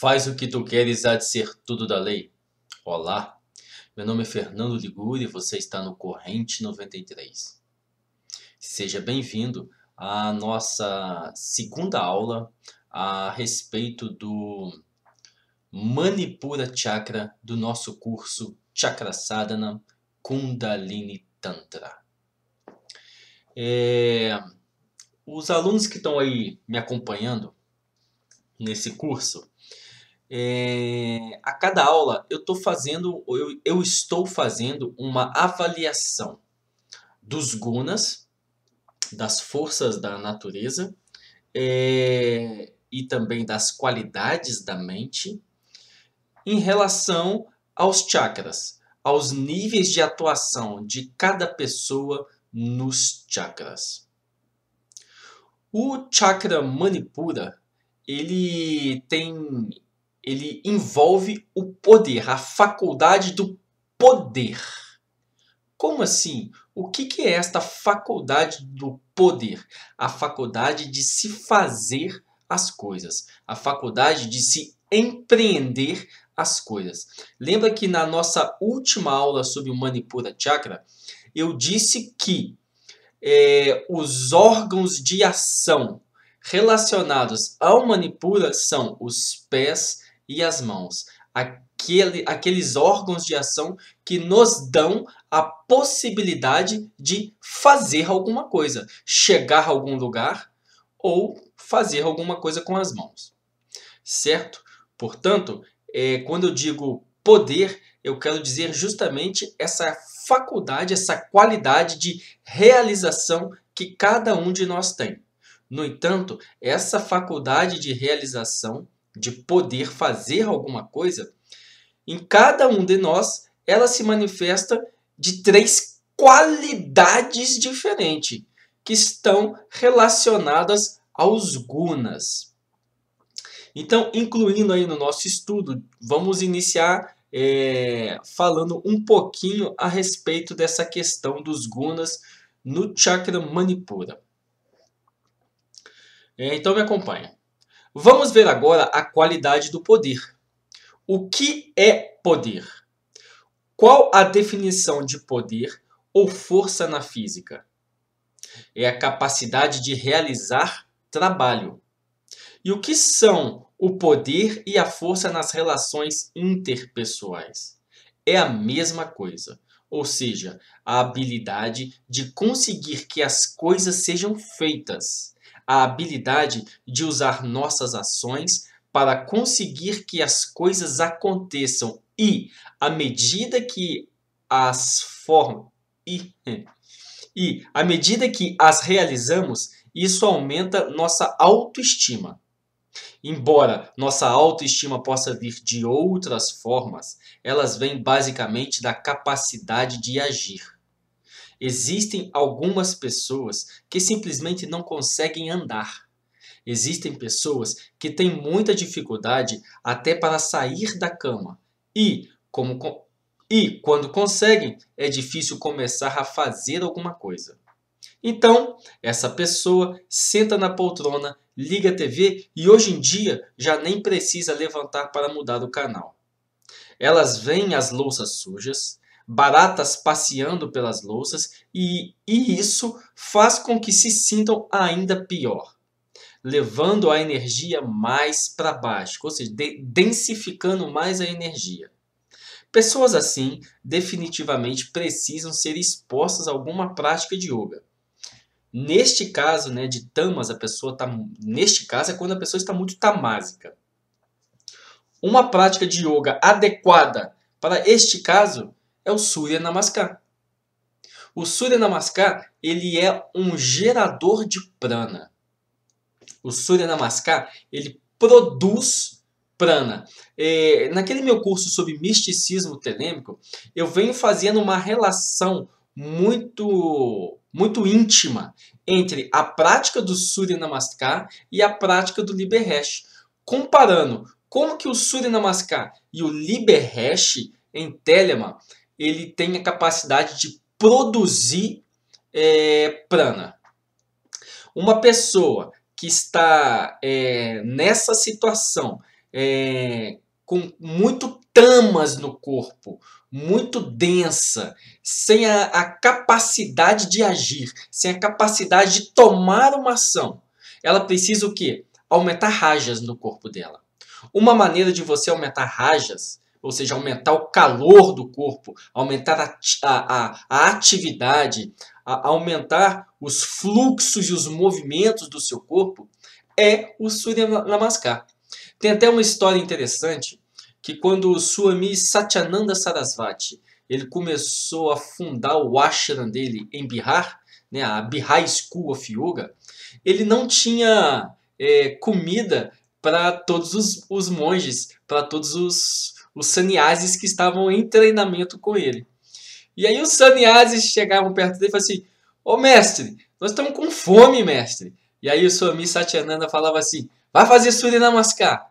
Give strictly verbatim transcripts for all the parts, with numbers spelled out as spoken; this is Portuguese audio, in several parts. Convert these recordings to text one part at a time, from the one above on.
Faz o que tu queres, há de ser tudo da lei. Olá, meu nome é Fernando Liguri e você está no Corrente noventa e três. Seja bem-vindo à nossa segunda aula a respeito do Manipura Chakra do nosso curso Chakra Sadhana Kundalini Tantra. É, os alunos que estão aí me acompanhando nesse curso, É, a cada aula eu estou fazendo, eu, eu estou fazendo uma avaliação dos gunas, das forças da natureza é, e também das qualidades da mente em relação aos chakras, aos níveis de atuação de cada pessoa nos chakras. O chakra Manipura, ele tem... Ele envolve o poder, a faculdade do poder. Como assim? O que é esta faculdade do poder? A faculdade de se fazer as coisas. A faculdade de se empreender as coisas. Lembra que na nossa última aula sobre o Manipura Chakra, eu disse que é, os órgãos de ação relacionados ao Manipura são os pés e as mãos, aquele, aqueles órgãos de ação que nos dão a possibilidade de fazer alguma coisa, chegar a algum lugar ou fazer alguma coisa com as mãos, certo? Portanto, é, quando eu digo poder, eu quero dizer justamente essa faculdade, essa qualidade de realização que cada um de nós tem. No entanto, essa faculdade de realização, de poder fazer alguma coisa, em cada um de nós, ela se manifesta de três qualidades diferentes, que estão relacionadas aos gunas. Então, incluindo aí no nosso estudo, vamos iniciar é, falando um pouquinho a respeito dessa questão dos gunas no chakra Manipura. É, então me acompanha. Vamos ver agora a qualidade do poder. O que é poder? Qual a definição de poder ou força na física? É a capacidade de realizar trabalho. E o que são o poder e a força nas relações interpessoais? É a mesma coisa, ou seja, a habilidade de conseguir que as coisas sejam feitas. A habilidade de usar nossas ações para conseguir que as coisas aconteçam e, à medida que as formam e, e à medida que as realizamos, isso aumenta nossa autoestima. Embora nossa autoestima possa vir de outras formas, elas vêm basicamente da capacidade de agir. Existem algumas pessoas que simplesmente não conseguem andar. Existem pessoas que têm muita dificuldade até para sair da cama. E, como, e quando conseguem, é difícil começar a fazer alguma coisa. Então, essa pessoa senta na poltrona, liga a T V e hoje em dia já nem precisa levantar para mudar o canal. Elas veem as louças sujas, baratas passeando pelas louças e, e isso faz com que se sintam ainda pior, levando a energia mais para baixo, ou seja, de, densificando mais a energia. Pessoas assim definitivamente precisam ser expostas a alguma prática de yoga. Neste caso, né, de tamas, a pessoa tá, neste caso é quando a pessoa está muito tamásica. Uma prática de yoga adequada para este caso é o Surya Namaskar. O Surya Namaskar, ele é um gerador de prana. O Surya Namaskar, ele produz prana. É, naquele meu curso sobre misticismo telêmico, eu venho fazendo uma relação muito, muito íntima entre a prática do Surya Namaskar e a prática do Liberhesh, comparando como que o Surya Namaskar e o Liberhesh em Telema ele tem a capacidade de produzir é, prana. Uma pessoa que está é, nessa situação é, com muito tamas no corpo, muito densa, sem a, a capacidade de agir, sem a capacidade de tomar uma ação. Ela precisa o quê? Aumentar rajas no corpo dela. Uma maneira de você aumentar rajas, ou seja, aumentar o calor do corpo, aumentar a, a, a atividade, a, aumentar os fluxos e os movimentos do seu corpo, é o Surya Namaskar. Tem até uma história interessante, que quando o Swami Satyananda Sarasvati ele começou a fundar o ashram dele em Bihar, né, a Bihar School of Yoga, ele não tinha é, comida para todos os, os monges, para todos os, os sannyasis que estavam em treinamento com ele. E aí os sannyasis chegavam perto dele e falavam assim, ô mestre, nós estamos com fome, mestre. E aí o Swami Satyananda falava assim, vai fazer Surya Namaskar.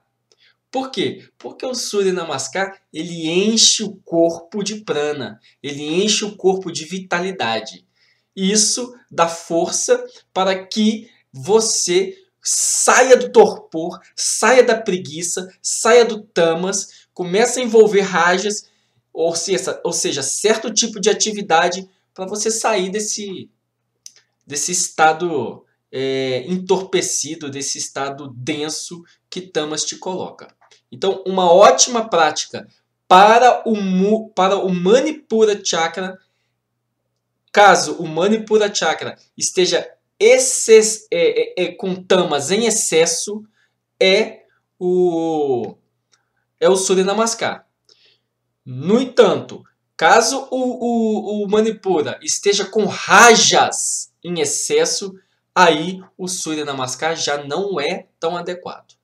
Por quê? Porque o Surya Namaskar ele enche o corpo de prana, ele enche o corpo de vitalidade. Isso dá força para que você saia do torpor, saia da preguiça, saia do tamas, comece a envolver rajas, ou seja, ou seja certo tipo de atividade para você sair desse, desse estado é, entorpecido, desse estado denso que tamas te coloca. Então, uma ótima prática para o, para o Manipura Chakra, caso o Manipura Chakra esteja exces, é, é, é, com tamas em excesso, é o, é o Surya Namaskar. No entanto, caso o, o, o Manipura esteja com rajas em excesso, aí o Surya Namaskar já não é tão adequado.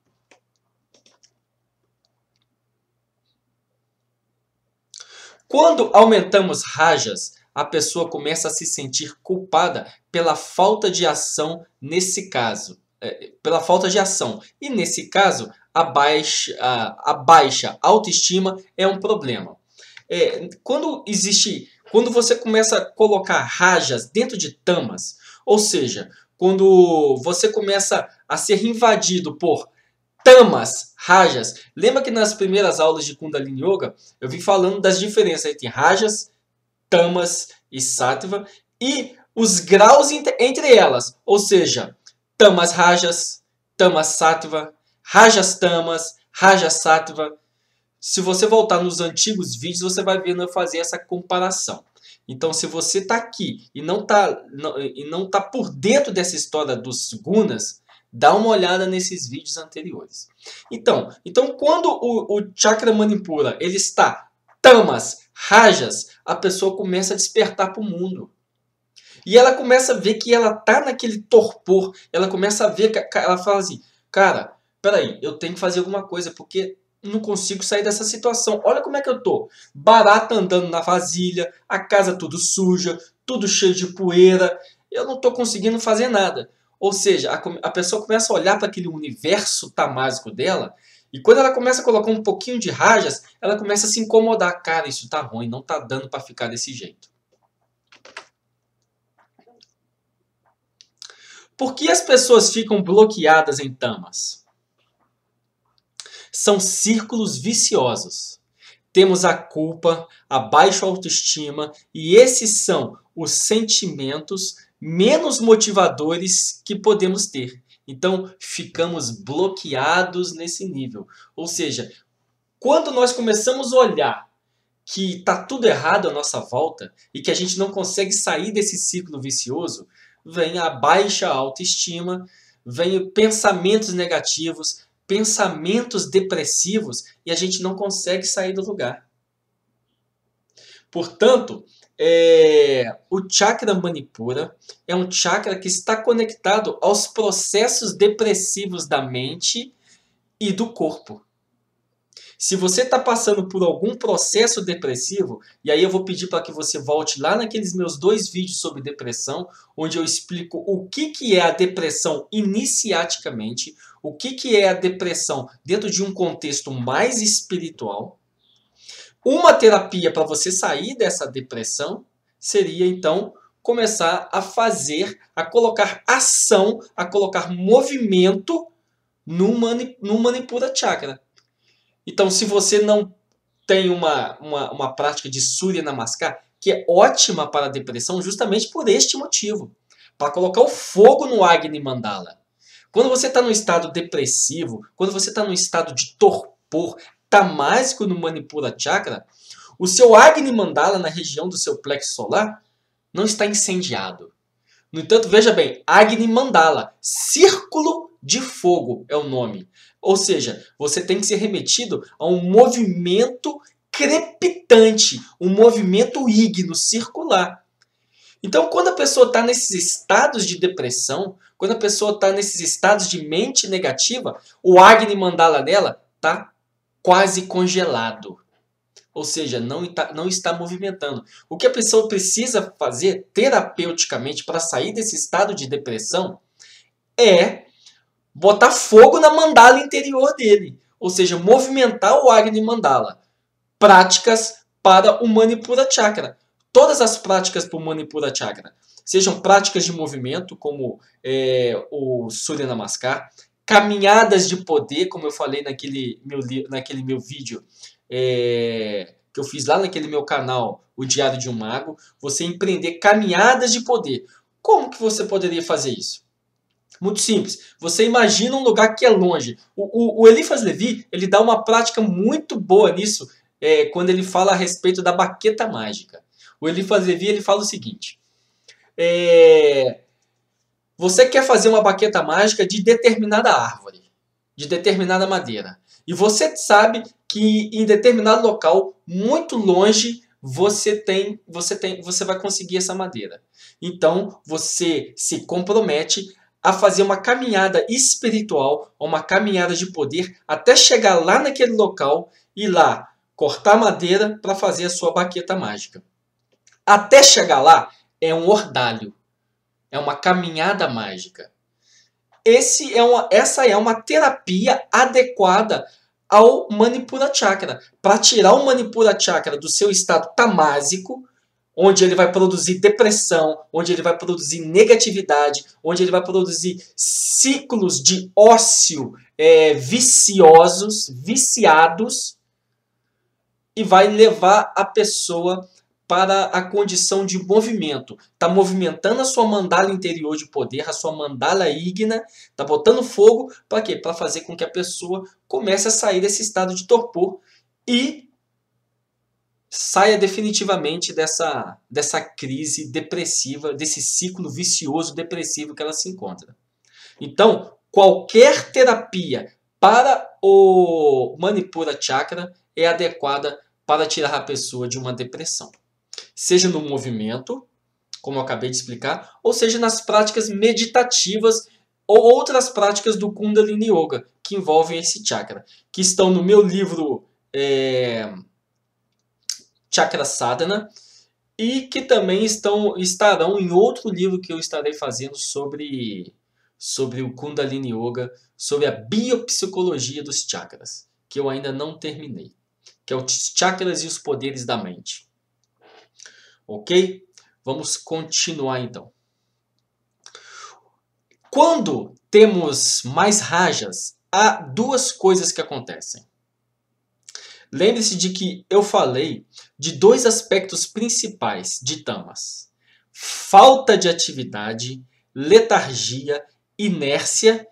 Quando aumentamos rajas, a pessoa começa a se sentir culpada pela falta de ação nesse caso. É, pela falta de ação. E nesse caso, a baixa, a, a baixa autoestima é um problema. É, quando existe, quando você começa a colocar rajas dentro de tamas, ou seja, quando você começa a ser invadido por tamas, rajas. Lembra que nas primeiras aulas de Kundalini Yoga, eu vim falando das diferenças entre rajas, tamas e sattva e os graus entre elas. Ou seja, tamas rajas, tamas sattva, rajas tamas, rajas sattva. Se você voltar nos antigos vídeos, você vai vendo eu fazer essa comparação. Então, se você está aqui e não está não, e não tá por dentro dessa história dos gunas, dá uma olhada nesses vídeos anteriores. Então, então quando o, o chakra manipura ele está tamas, rajas, a pessoa começa a despertar para o mundo. E ela começa a ver que ela está naquele torpor. Ela começa a ver, que ela fala assim, cara, peraí, eu tenho que fazer alguma coisa, porque não consigo sair dessa situação. Olha como é que eu tô. Barata andando na vasilha, a casa tudo suja, tudo cheio de poeira. Eu não estou conseguindo fazer nada. Ou seja, a, a pessoa começa a olhar para aquele universo tamásico dela e quando ela começa a colocar um pouquinho de rajas, ela começa a se incomodar. Cara, isso tá ruim, não tá dando para ficar desse jeito. Por que as pessoas ficam bloqueadas em tamas? São círculos viciosos. Temos a culpa, a baixa autoestima e esses são os sentimentos menos motivadores que podemos ter. Então, ficamos bloqueados nesse nível. Ou seja, quando nós começamos a olhar que está tudo errado à nossa volta e que a gente não consegue sair desse ciclo vicioso, vem a baixa autoestima, vem pensamentos negativos, pensamentos depressivos e a gente não consegue sair do lugar. Portanto, É, o chakra manipura é um chakra que está conectado aos processos depressivos da mente e do corpo. Se você está passando por algum processo depressivo, e aí eu vou pedir para que você volte lá naqueles meus dois vídeos sobre depressão, onde eu explico o que, que é a depressão iniciaticamente, o que, que é a depressão dentro de um contexto mais espiritual. Uma terapia para você sair dessa depressão seria, então, começar a fazer, a colocar ação, a colocar movimento no, mani, no Manipura Chakra. Então, se você não tem uma, uma, uma prática de Surya Namaskar, que é ótima para a depressão justamente por este motivo, para colocar o fogo no Agni Mandala. Quando você está num estado depressivo, quando você está num estado de torpor tamásico no Manipura Chakra, o seu Agni Mandala na região do seu plexo solar não está incendiado. No entanto, veja bem, Agni Mandala, círculo de fogo é o nome. Ou seja, você tem que ser remetido a um movimento crepitante, um movimento ígneo, circular. Então, quando a pessoa está nesses estados de depressão, quando a pessoa está nesses estados de mente negativa, o Agni Mandala dela está quase congelado. Ou seja, não está, não está movimentando. O que a pessoa precisa fazer terapeuticamente para sair desse estado de depressão é botar fogo na mandala interior dele. Ou seja, movimentar o Agni Mandala. Práticas para o Manipura Chakra. Todas as práticas para o Manipura Chakra. Sejam práticas de movimento, como é, o Surya Namaskar. Caminhadas de poder, como eu falei naquele meu, naquele meu vídeo. É, que eu fiz lá naquele meu canal, O Diário de um Mago, você empreender caminhadas de poder. Como que você poderia fazer isso? Muito simples. Você imagina um lugar que é longe. O, o, o Eliphas Levi, ele dá uma prática muito boa nisso, é, quando ele fala a respeito da baqueta mágica. O Eliphas Levi, ele fala o seguinte. É, você quer fazer uma baqueta mágica de determinada árvore, de determinada madeira. E você sabe que em determinado local, muito longe, você tem, você tem, você vai conseguir essa madeira. Então, você se compromete a fazer uma caminhada espiritual, uma caminhada de poder, até chegar lá naquele local e lá cortar madeira para fazer a sua baqueta mágica. Até chegar lá é um ordalho, é uma caminhada mágica. Esse é uma, essa é uma terapia adequada ao Manipura Chakra, para tirar o Manipura Chakra do seu estado tamásico, onde ele vai produzir depressão, onde ele vai produzir negatividade, onde ele vai produzir ciclos de ócio é, viciosos, viciados, e vai levar a pessoa para a condição de movimento. Está movimentando a sua mandala interior de poder, a sua mandala ígnea, está botando fogo para quê? Para fazer com que a pessoa comece a sair desse estado de torpor e saia definitivamente dessa, dessa crise depressiva, desse ciclo vicioso depressivo que ela se encontra. Então, qualquer terapia para o Manipura Chakra é adequada para tirar a pessoa de uma depressão. Seja no movimento, como eu acabei de explicar, ou seja nas práticas meditativas ou outras práticas do Kundalini Yoga, que envolvem esse chakra, que estão no meu livro é, Chakra Sadhana, e que também estão, estarão em outro livro que eu estarei fazendo sobre, sobre o Kundalini Yoga, sobre a biopsicologia dos chakras, que eu ainda não terminei, que é o Chakras e os Poderes da Mente. Ok? Vamos continuar então. Quando temos mais rajas, há duas coisas que acontecem. Lembre-se de que eu falei de dois aspectos principais de tamas: falta de atividade, letargia, inércia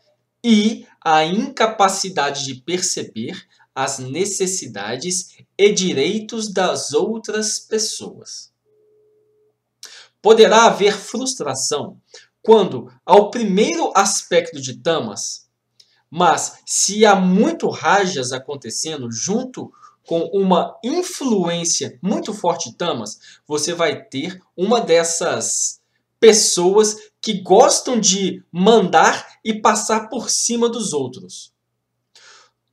e a incapacidade de perceber as necessidades e direitos das outras pessoas. Poderá haver frustração quando ao primeiro aspecto de tamas, mas se há muito rajas acontecendo junto com uma influência muito forte de tamas, você vai ter uma dessas pessoas que gostam de mandar e passar por cima dos outros.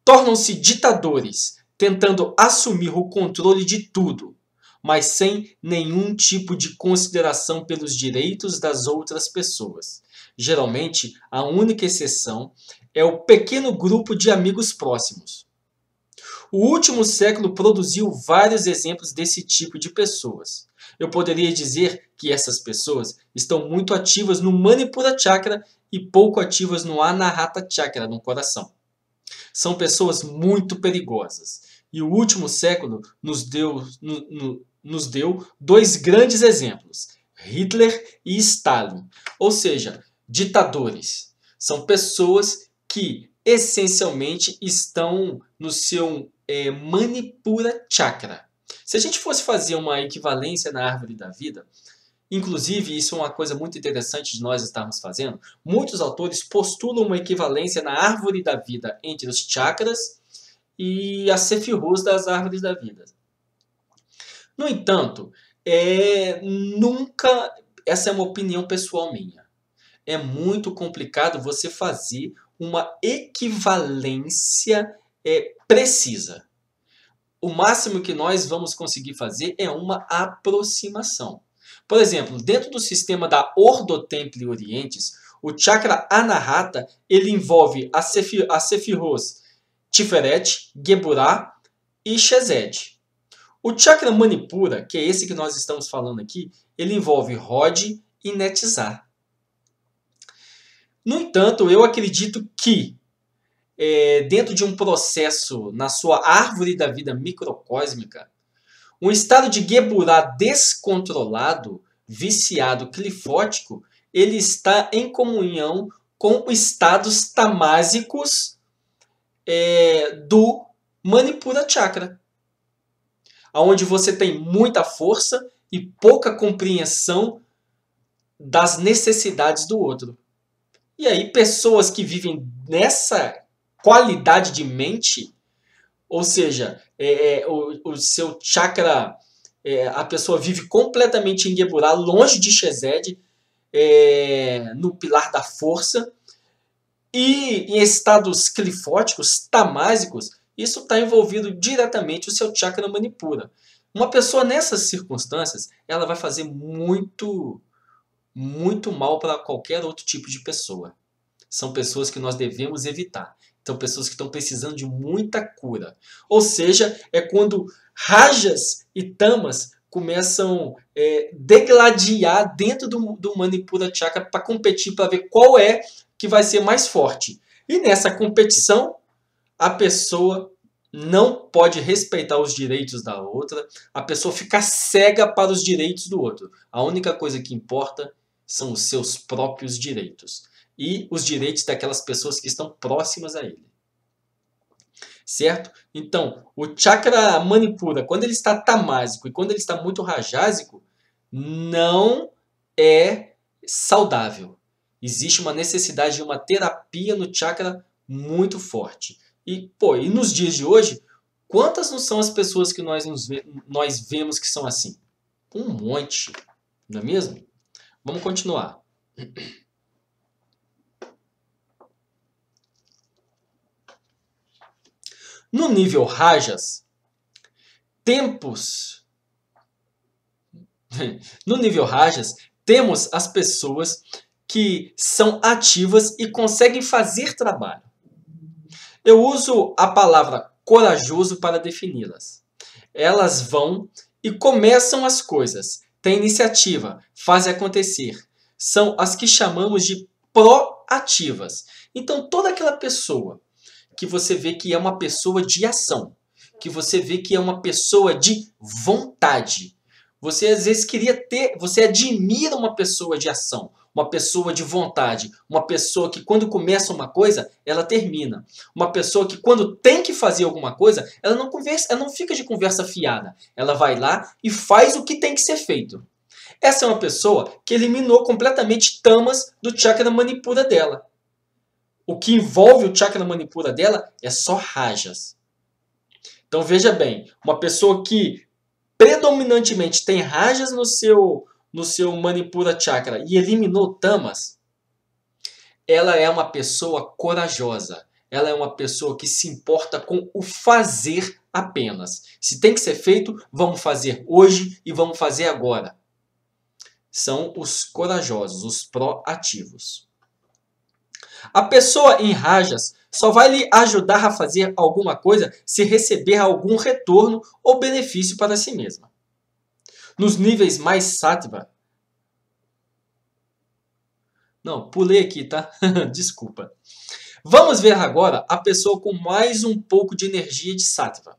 Tornam-se ditadores, tentando assumir o controle de tudo, mas sem nenhum tipo de consideração pelos direitos das outras pessoas. Geralmente, a única exceção é o pequeno grupo de amigos próximos. O último século produziu vários exemplos desse tipo de pessoas. Eu poderia dizer que essas pessoas estão muito ativas no Manipura Chakra e pouco ativas no Anahata Chakra, no coração. São pessoas muito perigosas. E o último século nos deu, no, no, nos deu dois grandes exemplos, Hitler e Stalin. Ou seja, ditadores. São pessoas que essencialmente estão no seu é, Manipura Chakra. Se a gente fosse fazer uma equivalência na árvore da vida, inclusive isso é uma coisa muito interessante de nós estarmos fazendo, muitos autores postulam uma equivalência na árvore da vida entre os chakras e as sefirot das árvores da vida. No entanto, é, nunca, essa é uma opinião pessoal minha, é muito complicado você fazer uma equivalência é, precisa. O máximo que nós vamos conseguir fazer é uma aproximação. Por exemplo, dentro do sistema da Ordo Templi Orientis, o chakra anahata, ele envolve as sefirot Tiferet, Geburá e Chesed. O chakra manipura, que é esse que nós estamos falando aqui, ele envolve Hod e Netizar. No entanto, eu acredito que, é, dentro de um processo na sua árvore da vida microcósmica, um estado de Geburá descontrolado, viciado, clifótico, ele está em comunhão com estados tamásicos é, do Manipura Chakra, onde você tem muita força e pouca compreensão das necessidades do outro. E aí, pessoas que vivem nessa qualidade de mente, ou seja, é, é, o, o seu chakra, é, a pessoa vive completamente em Geburá, longe de Chesed, é, no pilar da força, e em estados clifóticos, tamásicos, isso está envolvido diretamente o seu chakra manipura. Uma pessoa nessas circunstâncias, ela vai fazer muito... muito mal para qualquer outro tipo de pessoa. São pessoas que nós devemos evitar. Então, pessoas que estão precisando de muita cura. Ou seja, é quando rajas e tamas começam a é, degladiar dentro do, do Manipura Chakra para competir, para ver qual é que vai ser mais forte. E nessa competição, a pessoa não pode respeitar os direitos da outra, a pessoa fica cega para os direitos do outro. A única coisa que importa são os seus próprios direitos e os direitos daquelas pessoas que estão próximas a ele. Certo? Então, o chakra manipura, quando ele está tamásico e quando ele está muito rajásico, não é saudável. Existe uma necessidade de uma terapia no chakra muito forte. E, pô, e nos dias de hoje, quantas não são as pessoas que nós, nos ve nós vemos que são assim? Um monte, não é mesmo? Vamos continuar. No nível rajas, tempos... No nível rajas, temos as pessoas que são ativas e conseguem fazer trabalho. Eu uso a palavra corajoso para defini-las. Elas vão e começam as coisas, têm iniciativa, fazem acontecer. São as que chamamos de proativas. Então, toda aquela pessoa que você vê que é uma pessoa de ação, que você vê que é uma pessoa de vontade. Você, às vezes, queria ter, você admira uma pessoa de ação. Uma pessoa de vontade, uma pessoa que quando começa uma coisa, ela termina. Uma pessoa que quando tem que fazer alguma coisa, ela não conversa, ela não fica de conversa fiada. Ela vai lá e faz o que tem que ser feito. Essa é uma pessoa que eliminou completamente tamas do chakra manipura dela. O que envolve o chakra manipura dela é só rajas. Então veja bem, uma pessoa que predominantemente tem rajas no seu... no seu Manipura Chakra e eliminou tamas, ela é uma pessoa corajosa. Ela é uma pessoa que se importa com o fazer apenas. Se tem que ser feito, vamos fazer hoje e vamos fazer agora. São os corajosos, os proativos. A pessoa em rajas só vai lhe ajudar a fazer alguma coisa se receber algum retorno ou benefício para si mesma. Nos níveis mais sattva. Não, pulei aqui, tá? Desculpa. Vamos ver agora a pessoa com mais um pouco de energia de Sattva.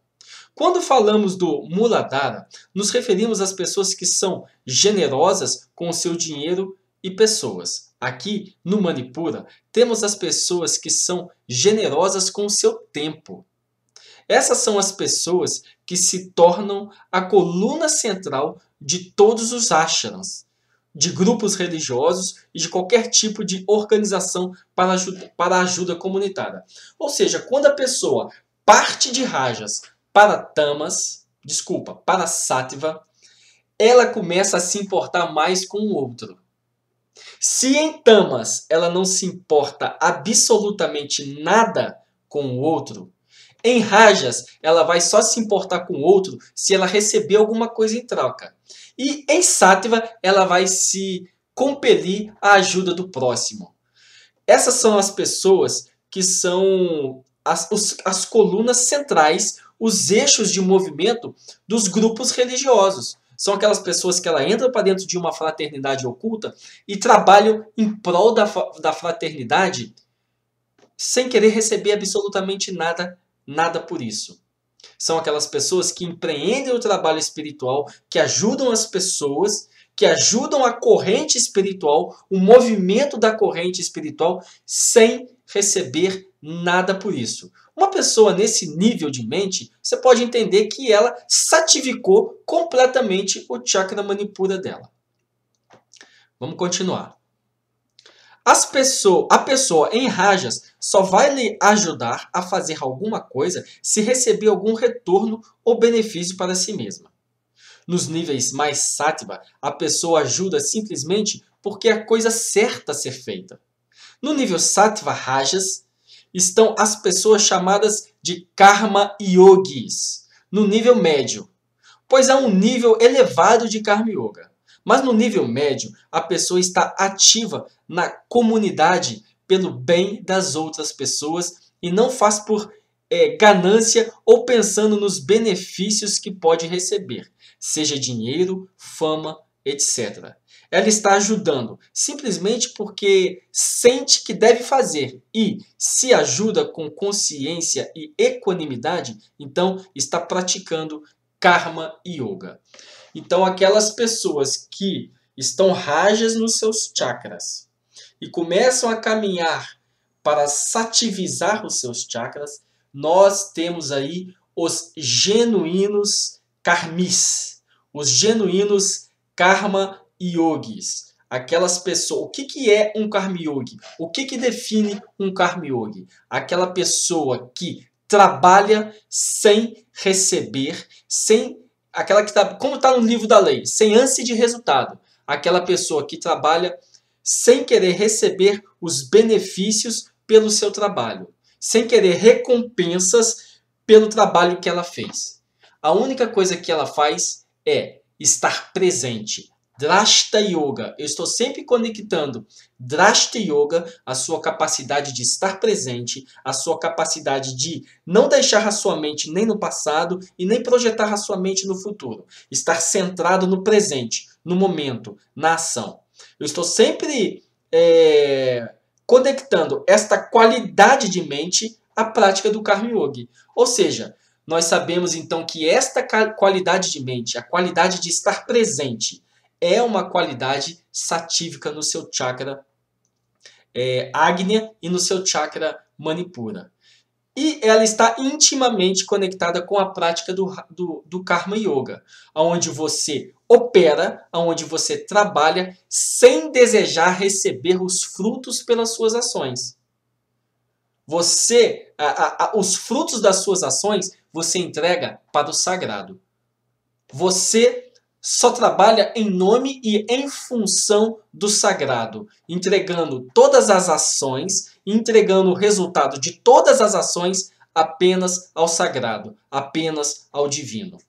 Quando falamos do Muladhara, nos referimos às pessoas que são generosas com o seu dinheiro e pessoas. Aqui, no Manipura, temos as pessoas que são generosas com o seu tempo. Essas são as pessoas que se tornam a coluna central de todos os ashrams, de grupos religiosos e de qualquer tipo de organização para ajuda, para ajuda comunitária. Ou seja, quando a pessoa parte de rajas para tamas, desculpa, para sattva, ela começa a se importar mais com o outro. Se em tamas ela não se importa absolutamente nada com o outro, em rajas ela vai só se importar com o outro se ela receber alguma coisa em troca. E em sattva ela vai se compelir à ajuda do próximo. Essas são as pessoas que são as, os, as colunas centrais, os eixos de movimento dos grupos religiosos. São aquelas pessoas que ela entra para dentro de uma fraternidade oculta e trabalham em prol da, da fraternidade sem querer receber absolutamente nada, nada por isso. São aquelas pessoas que empreendem o trabalho espiritual, que ajudam as pessoas, que ajudam a corrente espiritual, o movimento da corrente espiritual, sem receber nada por isso. Uma pessoa nesse nível de mente, você pode entender que ela satificou completamente o chakra manipura dela. Vamos continuar. As pessoa, a pessoa em rajas só vai lhe ajudar a fazer alguma coisa se receber algum retorno ou benefício para si mesma. Nos níveis mais sattva, a pessoa ajuda simplesmente porque é a coisa certa a ser feita. No nível sattva rajas, estão as pessoas chamadas de karma yogis, no nível médio, pois há um nível elevado de karma yoga. Mas no nível médio, a pessoa está ativa na comunidade pelo bem das outras pessoas e não faz por é, ganância ou pensando nos benefícios que pode receber, seja dinheiro, fama, etcétera. Ela está ajudando simplesmente porque sente que deve fazer e se ajuda com consciência e equanimidade, então está praticando Karma Yoga. Então aquelas pessoas que estão rajas nos seus chakras e começam a caminhar para sativizar os seus chakras, nós temos aí os genuínos karmis, os genuínos karma yogis, aquelas pessoas. O que, que é um karma yogi? O que, que define um karma yogi? Aquela pessoa que trabalha sem receber, sem aquela que está, como está no livro da lei, sem ânsia de resultado. Aquela pessoa que trabalha sem querer receber os benefícios pelo seu trabalho, sem querer recompensas pelo trabalho que ela fez. A única coisa que ela faz é estar presente. Drashta Yoga, eu estou sempre conectando Drashta Yoga, a sua capacidade de estar presente, a sua capacidade de não deixar a sua mente nem no passado e nem projetar a sua mente no futuro. Estar centrado no presente, no momento, na ação. Eu estou sempre é, conectando esta qualidade de mente à prática do Karma Yoga. Ou seja, nós sabemos então que esta qualidade de mente, a qualidade de estar presente, é uma qualidade satívica no seu chakra é, Agnya e no seu chakra Manipura. E ela está intimamente conectada com a prática do, do, do Karma Yoga, onde você opera, onde você trabalha sem desejar receber os frutos pelas suas ações. Você, a, a, a, os frutos das suas ações, você entrega para o sagrado. Você só trabalha em nome e em função do sagrado, entregando todas as ações, entregando o resultado de todas as ações apenas ao sagrado, apenas ao divino.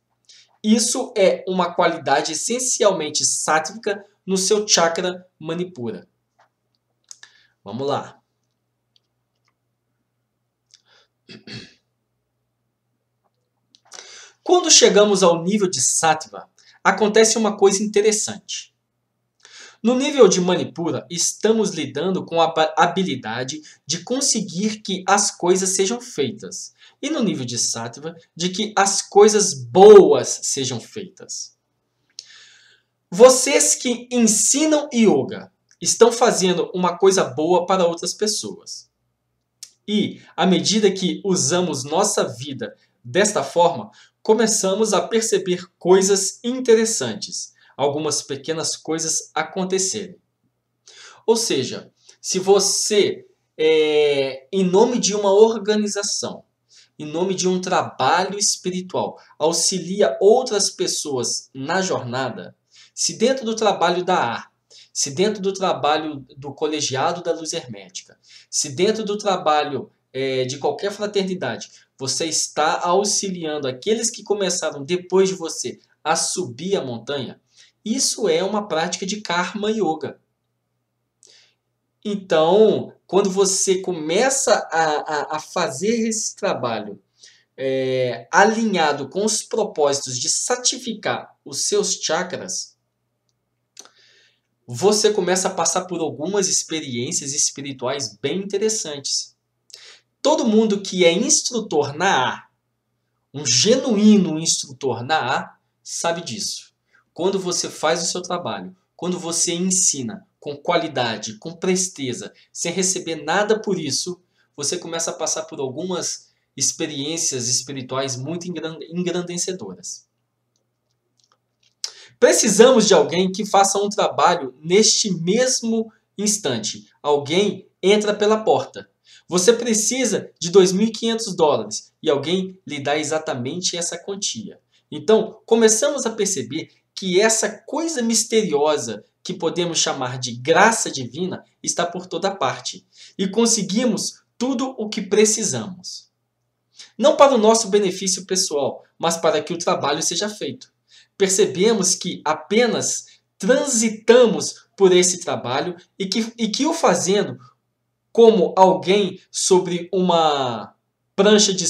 Isso é uma qualidade essencialmente sátvica no seu chakra manipura. Vamos lá. Quando chegamos ao nível de sattva, acontece uma coisa interessante. No nível de Manipura, estamos lidando com a habilidade de conseguir que as coisas sejam feitas. E no nível de Sattva, de que as coisas boas sejam feitas. Vocês que ensinam yoga estão fazendo uma coisa boa para outras pessoas. E, à medida que usamos nossa vida desta forma, começamos a perceber coisas interessantes, algumas pequenas coisas acontecerem. Ou seja, se você, é, em nome de uma organização, em nome de um trabalho espiritual, auxilia outras pessoas na jornada, se dentro do trabalho da arte, se dentro do trabalho do Colegiado da Luz Hermética, se dentro do trabalho é, de qualquer fraternidade, você está auxiliando aqueles que começaram depois de você a subir a montanha, isso é uma prática de Karma Yoga. Então, quando você começa a, a, a fazer esse trabalho é, alinhado com os propósitos de santificar os seus chakras, você começa a passar por algumas experiências espirituais bem interessantes. Todo mundo que é instrutor na A, um genuíno instrutor na A, sabe disso. Quando você faz o seu trabalho, quando você ensina com qualidade, com presteza, sem receber nada por isso, você começa a passar por algumas experiências espirituais muito engrandecedoras. Precisamos de alguém que faça um trabalho neste mesmo instante. Alguém entra pela porta. Você precisa de dois mil e quinhentos dólares e alguém lhe dá exatamente essa quantia. Então, começamos a perceber que essa coisa misteriosa que podemos chamar de graça divina está por toda parte e conseguimos tudo o que precisamos. Não para o nosso benefício pessoal, mas para que o trabalho seja feito. Percebemos que apenas transitamos por esse trabalho e que, e que o fazendo como alguém sobre uma prancha de...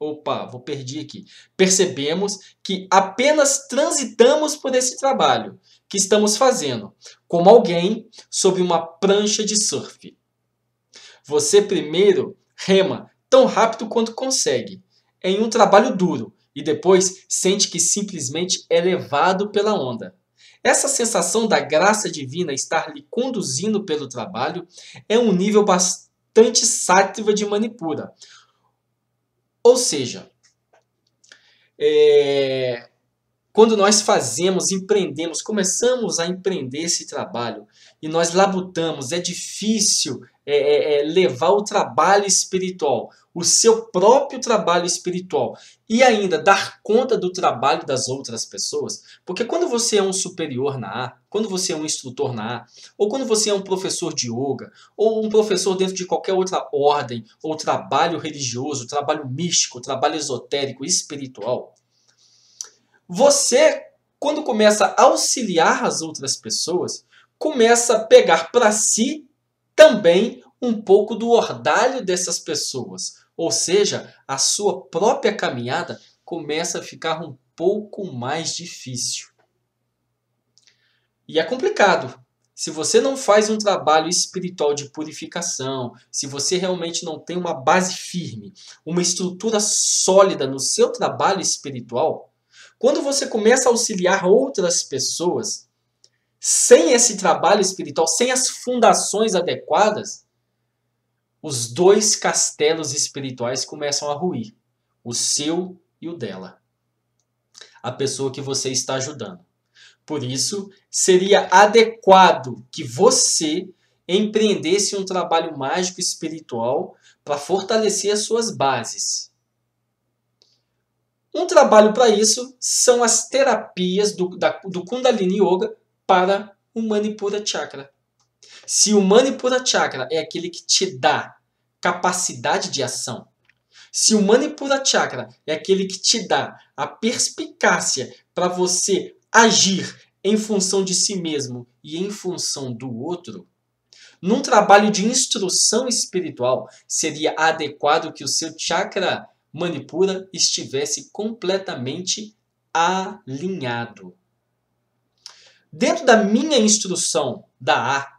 Opa, vou perder aqui. Percebemos que apenas transitamos por esse trabalho que estamos fazendo como alguém sobre uma prancha de surf. Você primeiro rema tão rápido quanto consegue, em um trabalho duro, e depois sente que simplesmente é levado pela onda. Essa sensação da graça divina estar lhe conduzindo pelo trabalho é um nível bastante sátiva de Manipura. Ou seja, é... quando nós fazemos, empreendemos, começamos a empreender esse trabalho e nós labutamos, é difícil é, é, levar o trabalho espiritual, o seu próprio trabalho espiritual e ainda dar conta do trabalho das outras pessoas, porque quando você é um superior na A, quando você é um instrutor na A, ou quando você é um professor de yoga, ou um professor dentro de qualquer outra ordem, ou trabalho religioso, trabalho místico, trabalho esotérico, espiritual, você, quando começa a auxiliar as outras pessoas, começa a pegar para si também um pouco do ordalho dessas pessoas. Ou seja, a sua própria caminhada começa a ficar um pouco mais difícil. E é complicado. Se você não faz um trabalho espiritual de purificação, se você realmente não tem uma base firme, uma estrutura sólida no seu trabalho espiritual, quando você começa a auxiliar outras pessoas, sem esse trabalho espiritual, sem as fundações adequadas, os dois castelos espirituais começam a ruir, o seu e o dela, a pessoa que você está ajudando. Por isso, seria adequado que você empreendesse um trabalho mágico espiritual para fortalecer as suas bases. Um trabalho para isso são as terapias do, da, do Kundalini Yoga para o Manipura Chakra. Se o Manipura Chakra é aquele que te dá capacidade de ação, se o Manipura Chakra é aquele que te dá a perspicácia para você agir em função de si mesmo e em função do outro, num trabalho de instrução espiritual seria adequado que o seu Chakra Manipura estivesse completamente alinhado. Dentro da minha instrução da A,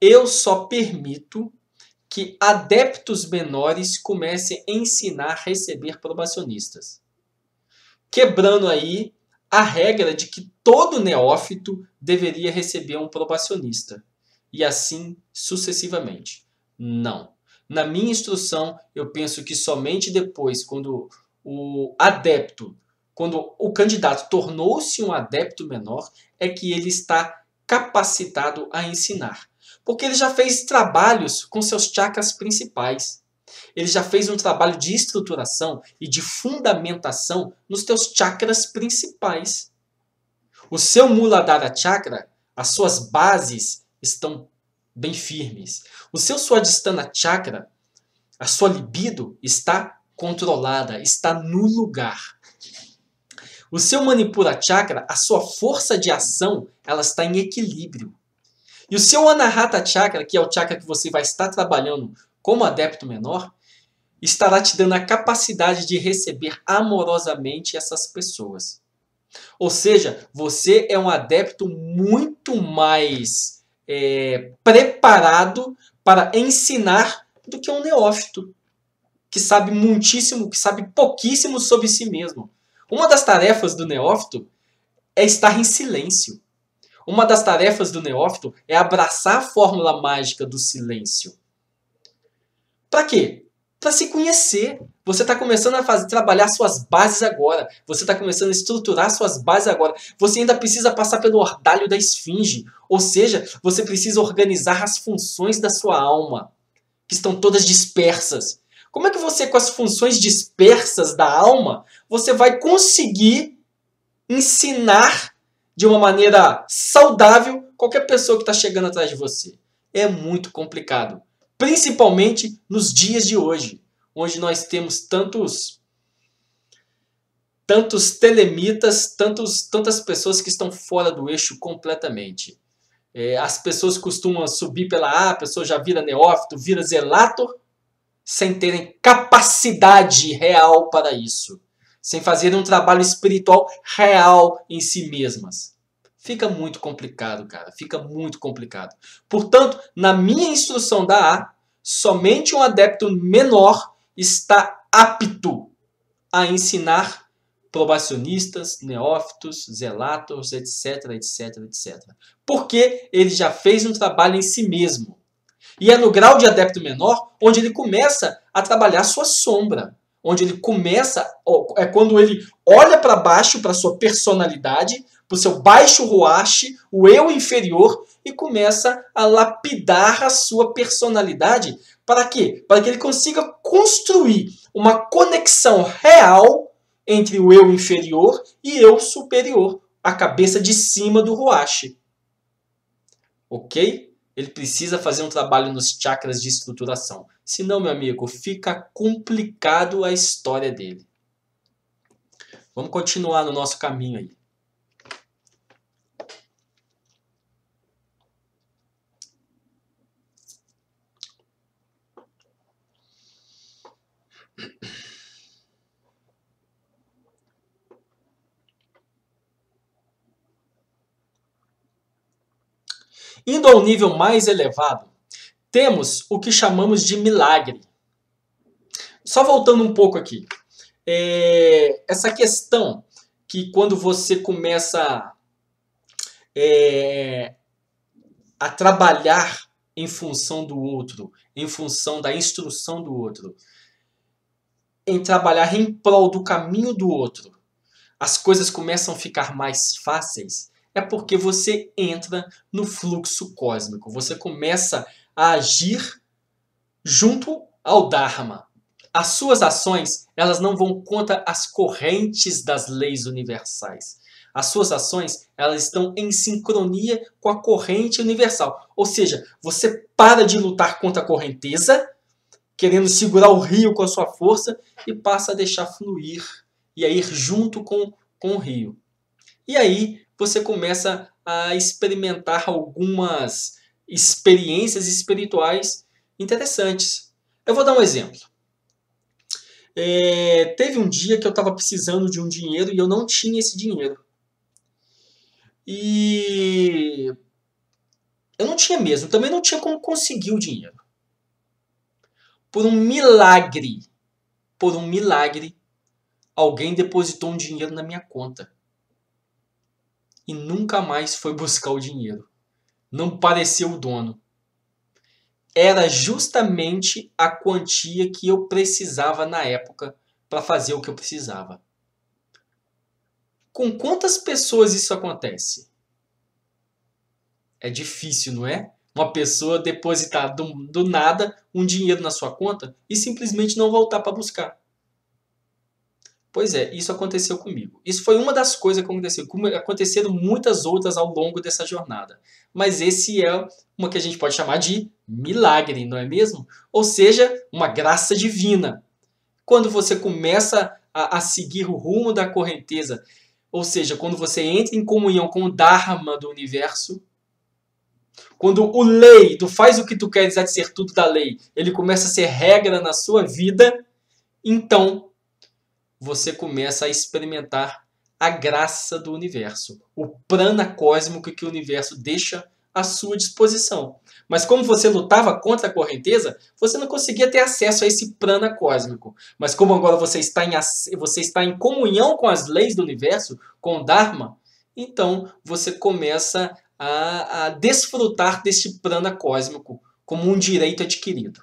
eu só permito que adeptos menores comecem a ensinar a receber probacionistas. Quebrando aí a regra de que todo neófito deveria receber um probacionista. E assim sucessivamente. Não. Na minha instrução, eu penso que somente depois, quando o adepto, quando o candidato tornou-se um adepto menor, é que ele está capacitado a ensinar. Porque ele já fez trabalhos com seus chakras principais. Ele já fez um trabalho de estruturação e de fundamentação nos teus chakras principais. O seu Muladhara Chakra, as suas bases estão bem firmes. O seu Swadhisthana Chakra, a sua libido está controlada, está no lugar. O seu Manipura Chakra, a sua força de ação, ela está em equilíbrio. E o seu Anahata Chakra, que é o chakra que você vai estar trabalhando como adepto menor, estará te dando a capacidade de receber amorosamente essas pessoas. Ou seja, você é um adepto muito mais é, preparado para ensinar do que um neófito, que sabe muitíssimo, que sabe pouquíssimo sobre si mesmo. Uma das tarefas do neófito é estar em silêncio. Uma das tarefas do neófito é abraçar a fórmula mágica do silêncio. Para quê? Para se conhecer. Você está começando a fazer, trabalhar suas bases agora. Você está começando a estruturar suas bases agora. Você ainda precisa passar pelo ordalho da esfinge. Ou seja, você precisa organizar as funções da sua alma, que estão todas dispersas. Como é que você, com as funções dispersas da alma, você vai conseguir ensinar de uma maneira saudável qualquer pessoa que está chegando atrás de você? É muito complicado. Principalmente nos dias de hoje, onde nós temos tantos, tantos telemitas, tantos, tantas pessoas que estão fora do eixo completamente. É, as pessoas costumam subir pela A, a pessoa já vira neófito, vira zelator, sem terem capacidade real para isso. Sem fazer um trabalho espiritual real em si mesmas. Fica muito complicado, cara. Fica muito complicado. Portanto, na minha instrução da A, somente um adepto menor está apto a ensinar probacionistas, neófitos, zelátoros, etc, etc, etcétera. Porque ele já fez um trabalho em si mesmo. E é no grau de adepto menor onde ele começa a trabalhar sua sombra. Onde ele começa, é quando ele olha para baixo, para sua personalidade, para o seu baixo ruache, o eu inferior, e começa a lapidar a sua personalidade. Para quê? Para que ele consiga construir uma conexão real entre o eu inferior e eu superior, a cabeça de cima do ruache. Ok? Ele precisa fazer um trabalho nos chakras de estruturação. Senão, meu amigo, fica complicado a história dele. Vamos continuar no nosso caminho aí. Indo ao nível mais elevado, temos o que chamamos de milagre. Só voltando um pouco aqui. É, essa questão que quando você começa é, a trabalhar em função do outro, em função da instrução do outro, em trabalhar em prol do caminho do outro, as coisas começam a ficar mais fáceis. É porque você entra no fluxo cósmico. Você começa a agir junto ao Dharma. As suas ações, elas não vão contra as correntes das leis universais. As suas ações, elas estão em sincronia com a corrente universal. Ou seja, você para de lutar contra a correnteza, querendo segurar o rio com a sua força, e passa a deixar fluir e a ir junto com, com o rio. E aí você começa a experimentar algumas experiências espirituais interessantes. Eu vou dar um exemplo. É, teve um dia que eu estava precisando de um dinheiro e eu não tinha esse dinheiro. E eu não tinha mesmo, também não tinha como conseguir o dinheiro. Por um milagre, por um milagre, alguém depositou um dinheiro na minha conta. E nunca mais foi buscar o dinheiro. Não pareceu o dono. Era justamente a quantia que eu precisava na época para fazer o que eu precisava. Com quantas pessoas isso acontece? É difícil, não é? Uma pessoa depositar do, do nada um dinheiro na sua conta e simplesmente não voltar para buscar. Pois é, isso aconteceu comigo. Isso foi uma das coisas que aconteceu. Aconteceram muitas outras ao longo dessa jornada. Mas esse é uma que a gente pode chamar de milagre, não é mesmo? Ou seja, uma graça divina. Quando você começa a, a seguir o rumo da correnteza, ou seja, quando você entra em comunhão com o Dharma do universo, quando o lei, tu faz o que tu queres a ser tudo da lei, ele começa a ser regra na sua vida, então você começa a experimentar a graça do universo, o prana cósmico que o universo deixa à sua disposição. Mas como você lutava contra a correnteza, você não conseguia ter acesso a esse prana cósmico. Mas como agora você está em, você está em comunhão com as leis do universo, com o Dharma, então você começa a, a desfrutar deste prana cósmico como um direito adquirido.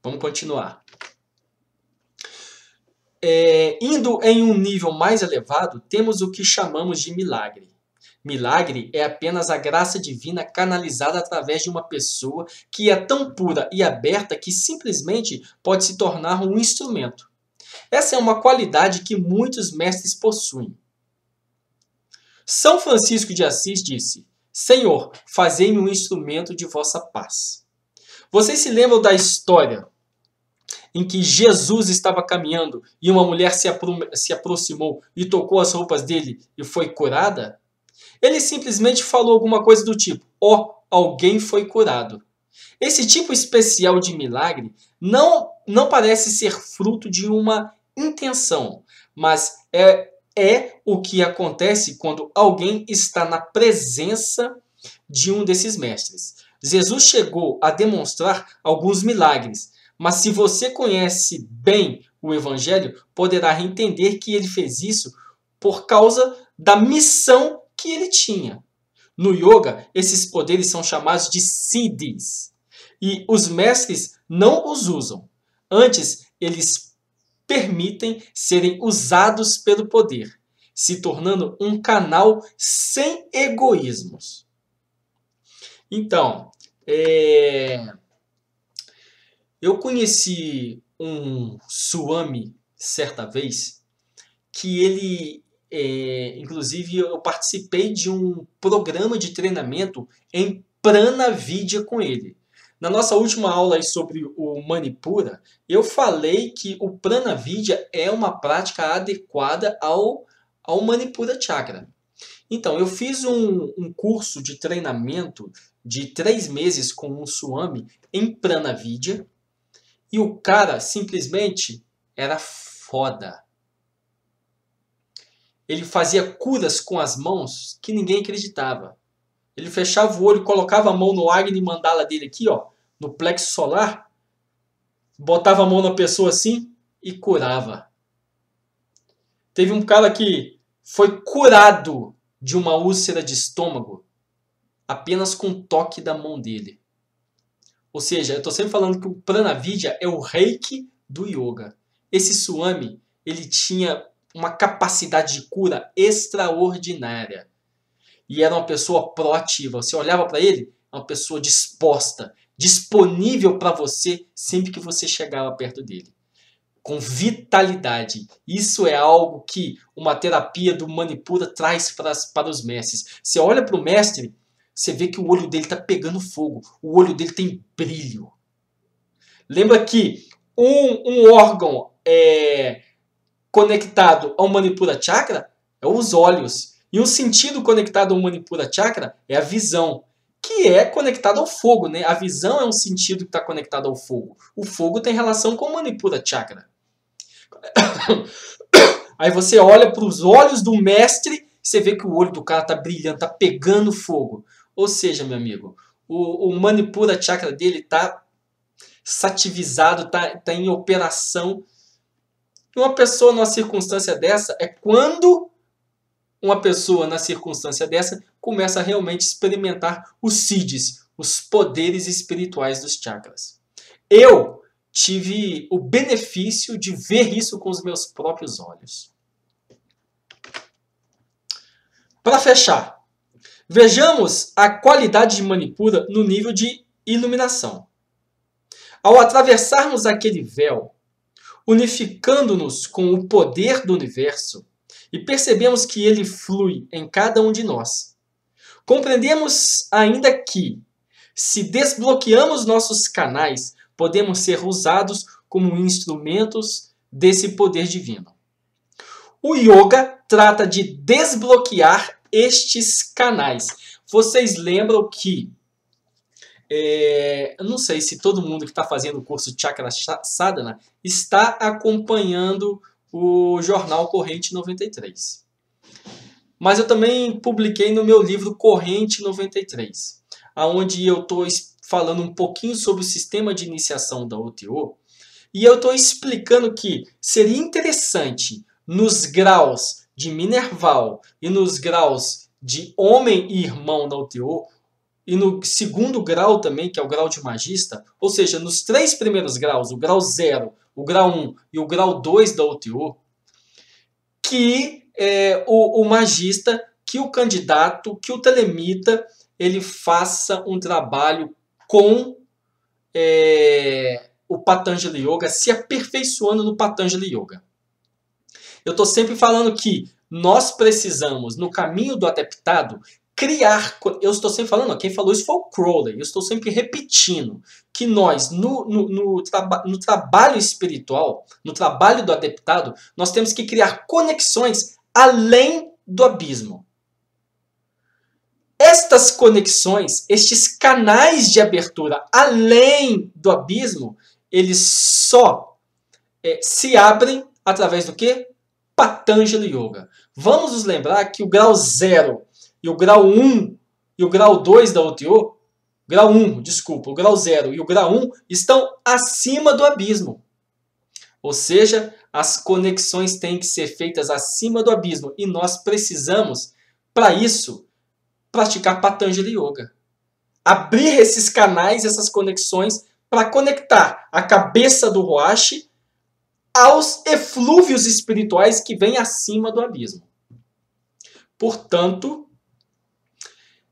Vamos continuar. É, indo em um nível mais elevado, temos o que chamamos de milagre. Milagre é apenas a graça divina canalizada através de uma pessoa que é tão pura e aberta que simplesmente pode se tornar um instrumento. Essa é uma qualidade que muitos mestres possuem. São Francisco de Assis disse: Senhor, fazei-me um instrumento de vossa paz. Vocês se lembram da história em que Jesus estava caminhando e uma mulher se, apro se aproximou e tocou as roupas dele e foi curada? Ele simplesmente falou alguma coisa do tipo: ó, alguém foi curado. Esse tipo especial de milagre não, não parece ser fruto de uma intenção, mas é, é o que acontece quando alguém está na presença de um desses mestres. Jesus chegou a demonstrar alguns milagres, mas se você conhece bem o Evangelho, poderá entender que ele fez isso por causa da missão que ele tinha. No yoga, esses poderes são chamados de Siddhis, e os mestres não os usam. Antes, eles permitem serem usados pelo poder, se tornando um canal sem egoísmos. Então, é... eu conheci um Swami certa vez, que ele, é, inclusive eu participei de um programa de treinamento em Pranavidya com ele. Na nossa última aula sobre o Manipura, eu falei que o Pranavidya é uma prática adequada ao, ao Manipura Chakra. Então, eu fiz um, um curso de treinamento de três meses com um Swami em Pranavidya. E o cara simplesmente era foda. Ele fazia curas com as mãos que ninguém acreditava. Ele fechava o olho, colocava a mão no Agni Mandala dele aqui, ó, no plexo solar, botava a mão na pessoa assim e curava. Teve um cara que foi curado de uma úlcera de estômago apenas com um toque da mão dele. Ou seja, eu estou sempre falando que o Pranavidya é o reiki do yoga. Esse Swami, ele tinha uma capacidade de cura extraordinária. E era uma pessoa proativa. Você olhava para ele, uma pessoa disposta, disponível para você sempre que você chegava perto dele. Com vitalidade. Isso é algo que uma terapia do Manipura traz para, para os mestres. Você olha para o mestre, você vê que o olho dele está pegando fogo. O olho dele tem brilho. Lembra que um, um órgão é, conectado ao Manipura Chakra é os olhos. E um sentido conectado ao Manipura Chakra é a visão, que é conectado ao fogo, né? A visão é um sentido que está conectado ao fogo. O fogo tem relação com o Manipura Chakra. Aí você olha para os olhos do mestre, você vê que o olho do cara está brilhando, está pegando fogo. Ou seja, meu amigo, o, o Manipura Chakra dele está sativizado, está tá em operação. E uma pessoa numa circunstância dessa é quando uma pessoa na circunstância dessa começa a realmente experimentar os Siddhis, os poderes espirituais dos chakras. Eu tive o benefício de ver isso com os meus próprios olhos. Para fechar, vejamos a qualidade de Manipura no nível de iluminação. Ao atravessarmos aquele véu, unificando-nos com o poder do universo, e percebemos que ele flui em cada um de nós. Compreendemos ainda que, se desbloqueamos nossos canais, podemos ser usados como instrumentos desse poder divino. O yoga trata de desbloquear estes canais. Vocês lembram que, é, não sei se todo mundo que está fazendo o curso Chakra Sadhana está acompanhando o jornal Corrente noventa e três. Mas eu também publiquei no meu livro Corrente noventa e três, onde eu estou falando um pouquinho sobre o sistema de iniciação da O T O, e eu estou explicando que seria interessante, nos graus de Minerval e nos graus de Homem e Irmão da O T O, e no segundo grau também, que é o grau de Magista, ou seja, nos três primeiros graus, o grau zero, o grau um e o grau dois da O T O, que é, o, o magista, que o candidato, que o telemita, ele faça um trabalho com é, o Patanjali Yoga, se aperfeiçoando no Patanjali Yoga. Eu estou sempre falando que nós precisamos, no caminho do adeptado, criar, eu estou sempre falando, quem falou isso foi o Crowley, eu estou sempre repetindo que nós, no, no, no, traba, no trabalho espiritual, no trabalho do adeptado, nós temos que criar conexões além do abismo. Estas conexões, estes canais de abertura além do abismo, eles só é, se abrem através do quê? Patanjali Yoga. Vamos nos lembrar que o grau zero e o grau um e o grau dois da O T O, grau um, desculpa, o grau zero e o grau um estão acima do abismo. Ou seja, as conexões têm que ser feitas acima do abismo. E nós precisamos, para isso, praticar Patanjali Yoga. Abrir esses canais, essas conexões, para conectar a cabeça do Ruache aos eflúvios espirituais que vêm acima do abismo. Portanto,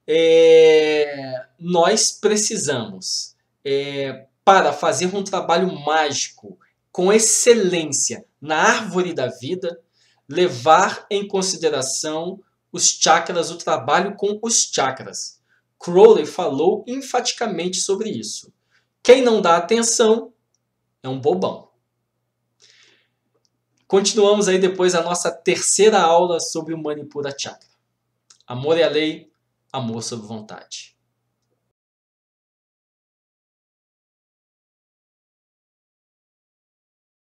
É, nós precisamos, é, para fazer um trabalho mágico, com excelência, na árvore da vida, levar em consideração os chakras, o trabalho com os chakras. Crowley falou enfaticamente sobre isso. Quem não dá atenção é um bobão. Continuamos aí depois a nossa terceira aula sobre o Manipura Chakra. Amor é a lei. Amor sob vontade.